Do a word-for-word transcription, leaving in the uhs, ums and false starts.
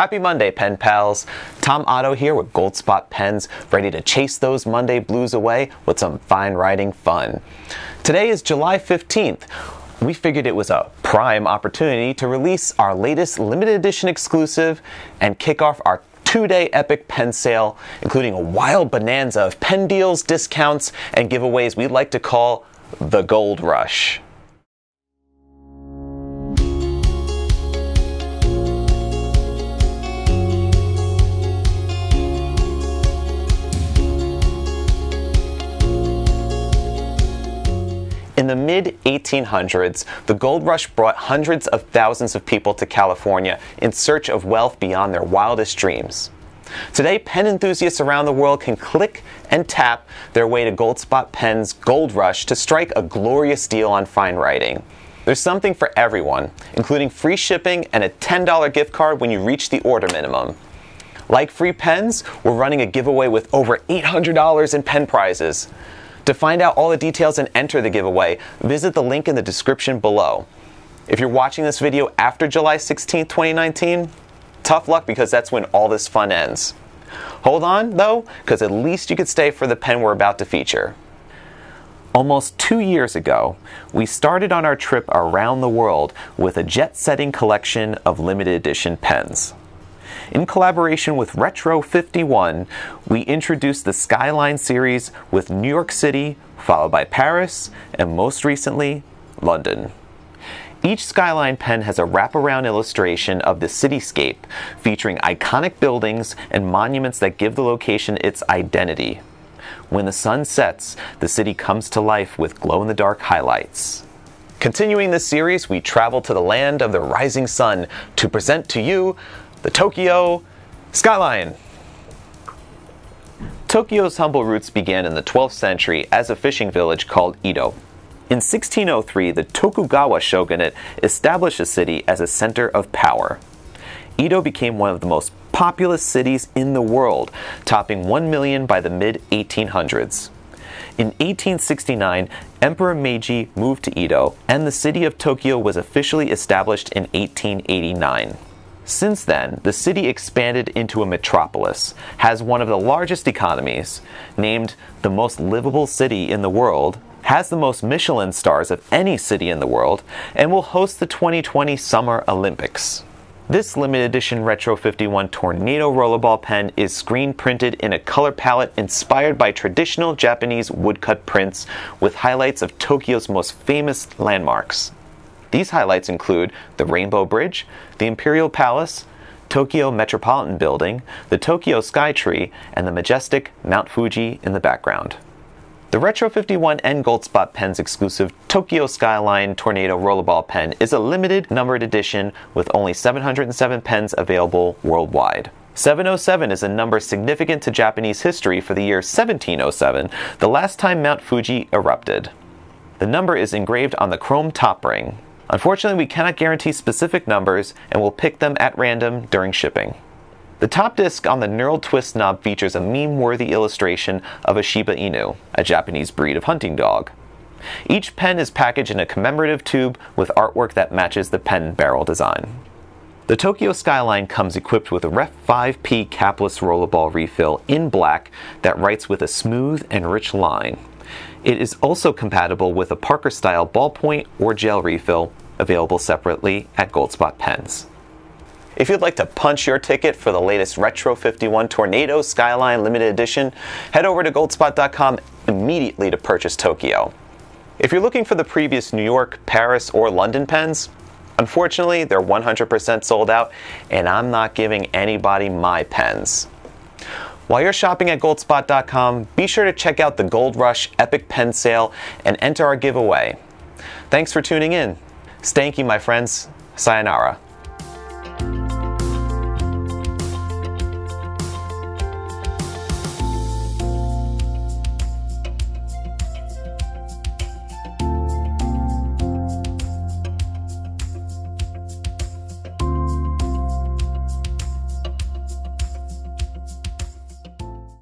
Happy Monday, pen pals. Tom Otto here with Goldspot Pens, ready to chase those Monday blues away with some fine writing fun. Today is July fifteenth. We figured it was a prime opportunity to release our latest limited edition exclusive and kick off our two-day epic pen sale, including a wild bonanza of pen deals, discounts, and giveaways we like to call the Gold Rush. In the mid eighteen hundreds, the gold rush brought hundreds of thousands of people to California in search of wealth beyond their wildest dreams. Today, pen enthusiasts around the world can click and tap their way to Goldspot Pens' Gold Rush to strike a glorious deal on fine writing. There's something for everyone, including free shipping and a ten dollar gift card when you reach the order minimum. Like free pens, we're running a giveaway with over eight hundred dollars in pen prizes. To find out all the details and enter the giveaway, visit the link in the description below. If you're watching this video after July sixteenth, twenty nineteen, tough luck, because that's when all this fun ends. Hold on, though, because at least you could stay for the pen we're about to feature. Almost two years ago, we started on our trip around the world with a jet-setting collection of limited edition pens. In collaboration with Retro fifty-one, we introduced the Skyline series with New York City, followed by Paris, and most recently, London. Each Skyline pen has a wraparound illustration of the cityscape, featuring iconic buildings and monuments that give the location its identity. When the sun sets, the city comes to life with glow-in-the-dark highlights. Continuing this series, we travel to the land of the rising sun to present to you the Tokyo Skyline. Tokyo's humble roots began in the twelfth century as a fishing village called Edo. In sixteen oh three, the Tokugawa shogunate established the city as a center of power. Edo became one of the most populous cities in the world, topping one million by the mid eighteen hundreds. In eighteen sixty-nine, Emperor Meiji moved to Edo, and the city of Tokyo was officially established in eighteen eighty-nine. Since then, the city expanded into a metropolis, has one of the largest economies, named the most livable city in the world, has the most Michelin stars of any city in the world, and will host the twenty twenty Summer Olympics. This limited edition Retro fifty-one Tornado Rollerball pen is screen printed in a color palette inspired by traditional Japanese woodcut prints with highlights of Tokyo's most famous landmarks. These highlights include the Rainbow Bridge, the Imperial Palace, Tokyo Metropolitan Building, the Tokyo Skytree, and the majestic Mount Fuji in the background. The Retro fifty-one and Goldspot Pens exclusive Tokyo Skyline Tornado Rollerball pen is a limited numbered edition with only seven hundred seven pens available worldwide. seven oh seven is a number significant to Japanese history for the year seventeen oh seven, the last time Mount Fuji erupted. The number is engraved on the chrome top ring. Unfortunately, we cannot guarantee specific numbers and will pick them at random during shipping. The top disc on the Neural twist knob features a meme-worthy illustration of a Shiba Inu, a Japanese breed of hunting dog. Each pen is packaged in a commemorative tube with artwork that matches the pen barrel design. The Tokyo Skyline comes equipped with a Ref five P capless rollerball refill in black that writes with a smooth and rich line. It is also compatible with a Parker-style ballpoint or gel refill, available separately at Goldspot Pens. If you'd like to punch your ticket for the latest Retro fifty-one Tornado Skyline Limited Edition, head over to goldspot dot com immediately to purchase Tokyo. If you're looking for the previous New York, Paris, or London pens, unfortunately they're one hundred percent sold out, and I'm not giving anybody my pens. While you're shopping at goldspot dot com, be sure to check out the Gold Rush Epic Pen Sale and enter our giveaway. Thanks for tuning in. Stanky, my friends. Sayonara.